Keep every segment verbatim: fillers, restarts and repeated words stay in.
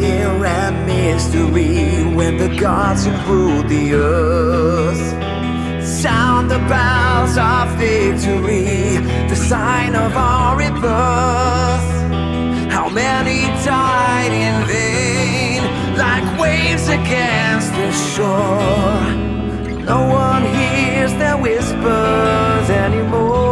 fear and mystery when the gods rule the earth. Sound the bells of victory, the sign of our rebirth. How many died in vain, like waves against the shore? No one hears their whispers anymore.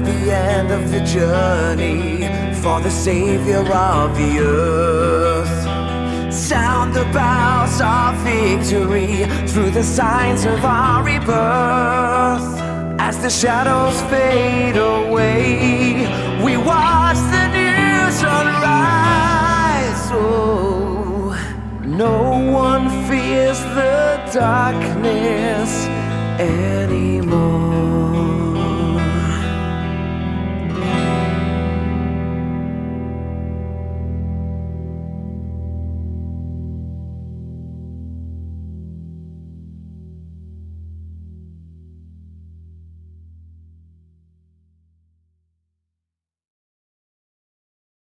at the end of the journey for the Savior of the earth. Sound the bells of victory through the signs of our rebirth. As the shadows fade away, we watch the new sunrise. Oh, no one fears the darkness anymore.